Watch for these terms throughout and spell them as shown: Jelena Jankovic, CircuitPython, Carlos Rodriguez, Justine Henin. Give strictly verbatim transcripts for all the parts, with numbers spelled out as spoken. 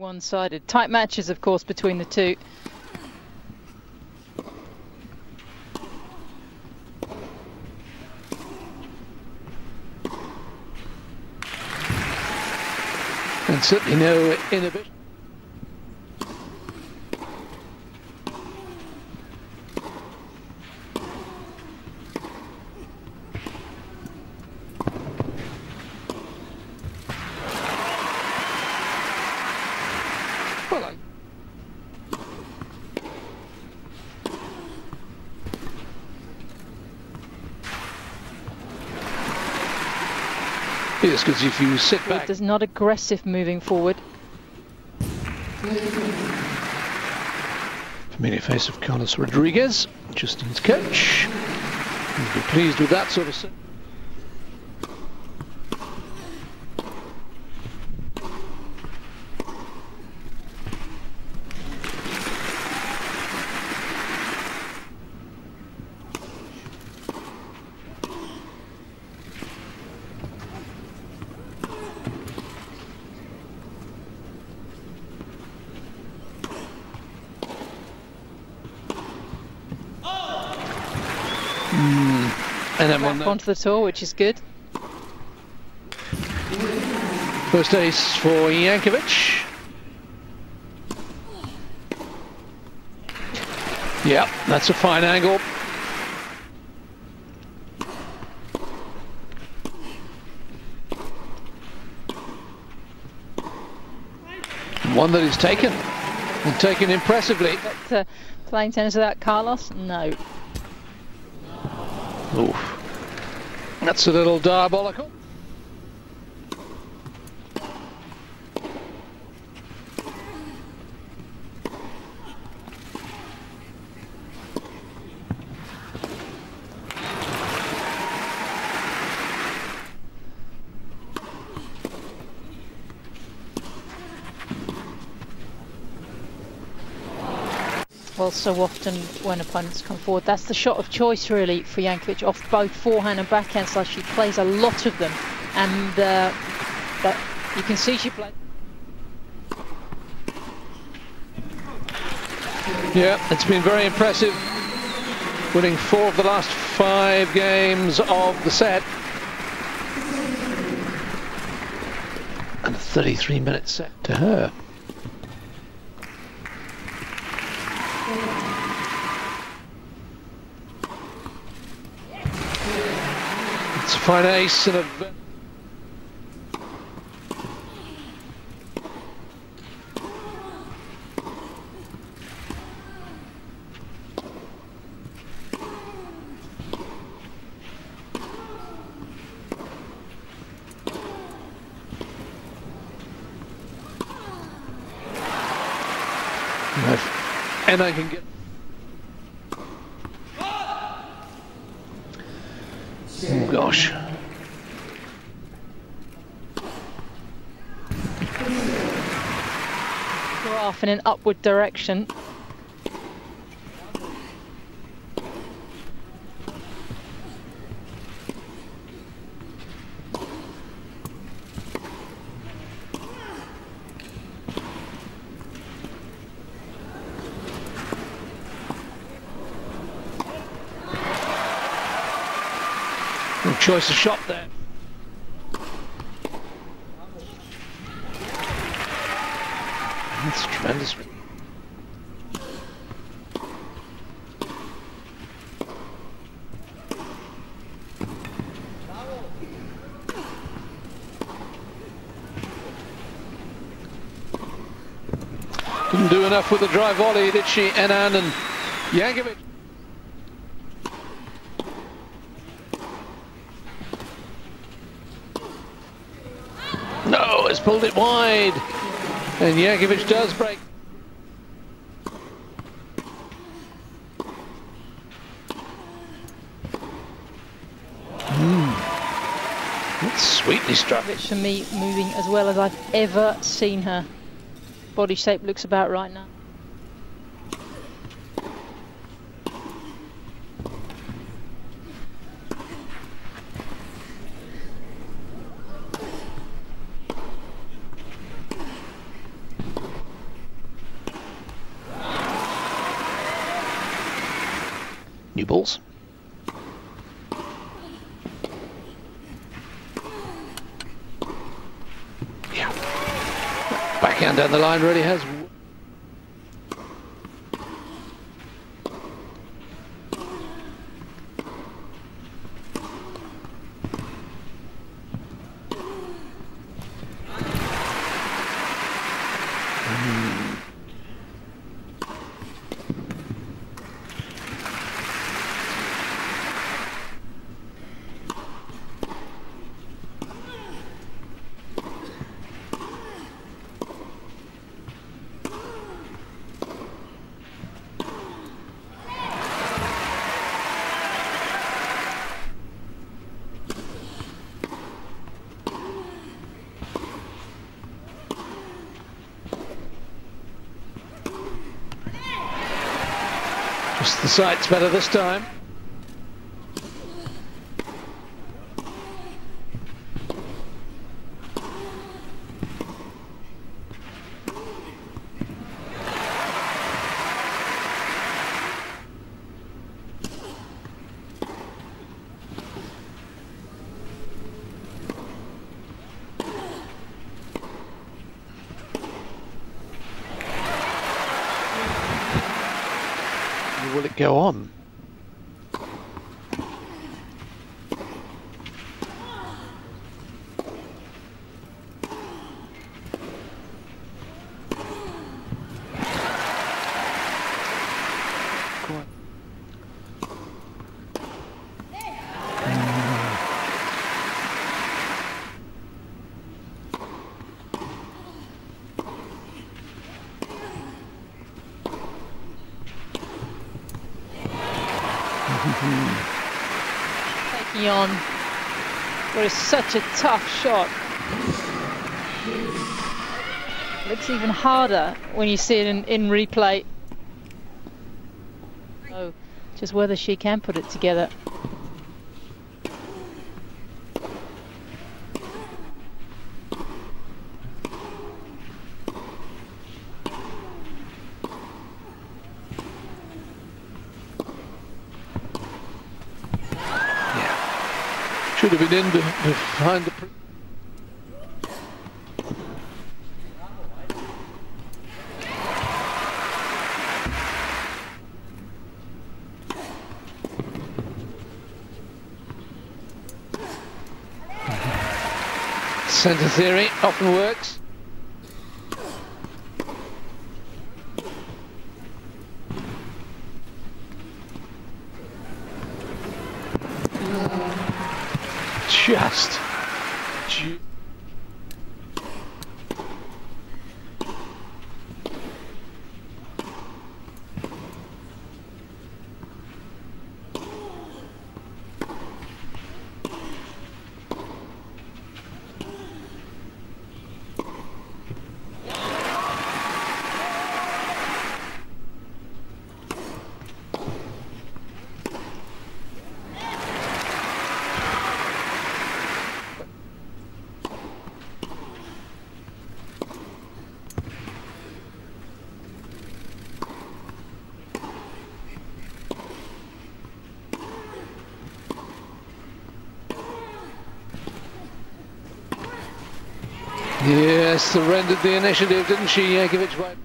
one-sided. Tight matches, of course, between the two. And certainly no inhibition. Yes, because if you sit back... There's not aggressive moving forward. Familiar face of Carlos Rodriguez, Justine's coach. He'll be pleased with that sort of... And then back onto the tour, which is good. First ace for Jankovic. Yep, that's a fine angle. One that is taken, and taken impressively. But uh, playing tennis without Carlos? No. Oof. That's a little diabolical. Well, so often when opponents come forward, that's the shot of choice really for Jankovic off both forehand and backhand slides. She plays a lot of them, and uh, that you can see she plays. Yeah, it's been very impressive, winning four of the last five games of the set, and a thirty-three minute set to her. It's a fine ace and a... And I can get... Oh gosh. We're off in an upward direction. Choice of shot there. That's tremendous. Didn't do enough with the dry volley, did she, Henin and Jankovic? No, it's pulled it wide, and Jankovic does break. Mm. That's sweetly struck. Jankovic for me moving as well as I've ever seen her. Body shape looks about right now. New balls. Yeah. Backhand down the line really has. The sight's better this time. Will it go on? Taking on what is such a tough shot. It looks even harder when you see it in, in replay. So just whether she can put it together. Should have been in behind the... Center theory often works. Just ju Yes, surrendered the initiative, didn't she, Jankovic? By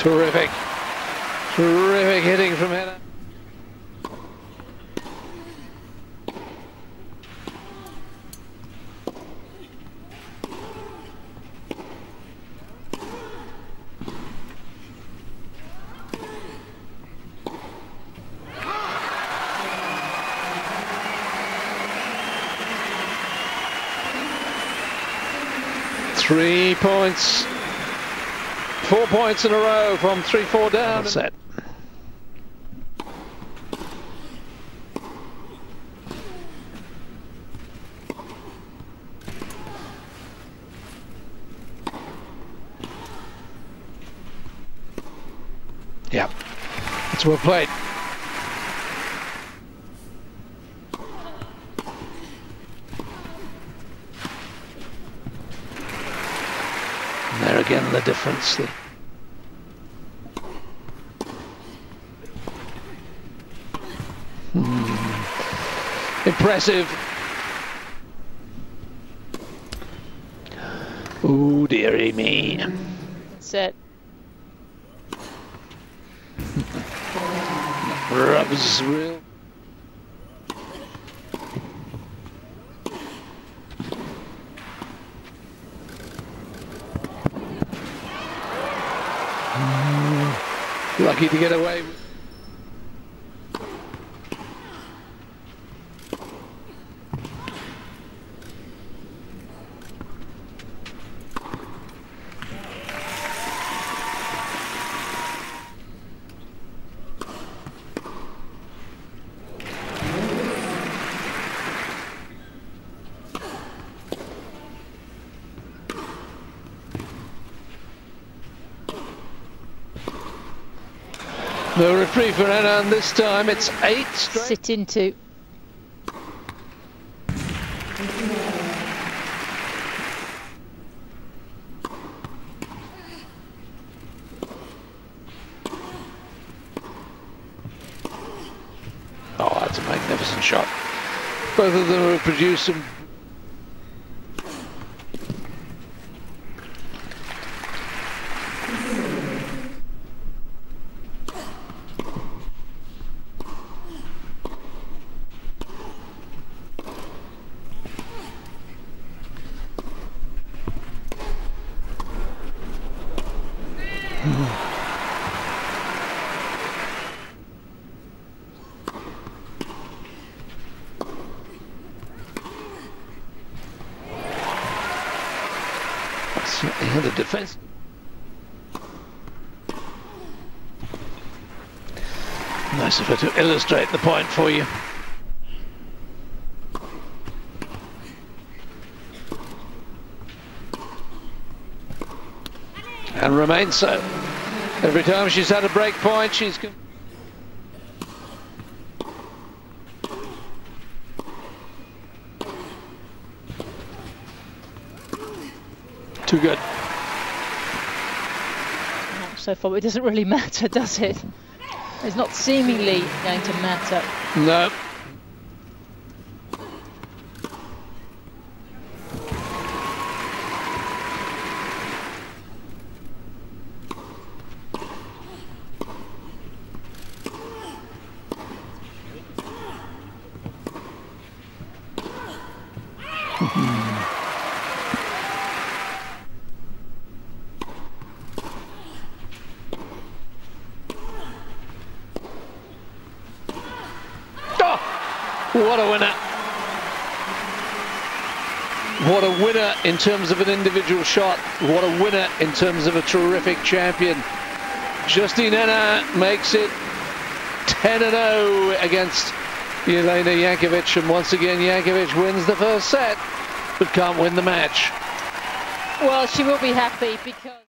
Terrific, terrific hitting from Henin. Three points, four points in a row from three four down. That's it. Yeah, it's well played. There again, the difference. The hmm. Impressive. Ooh, dearie me. Set. Rubs real. Lucky to get away. The reprieve for Henin this time. It's eight straight. Sit in two. Oh, that's a magnificent shot. Both of them have produced some. The defense. Nice of her to illustrate the point for you. And remains so. Every time she's had a break point, she's gone. Too good. So far, it doesn't really matter, does it? It's not seemingly going to matter. No. What a winner. What a winner in terms of an individual shot. What a winner in terms of a terrific champion. Justine Henin makes it ten and oh against Jelena Jankovic. And once again, Jankovic wins the first set, but can't win the match. Well, she will be happy because...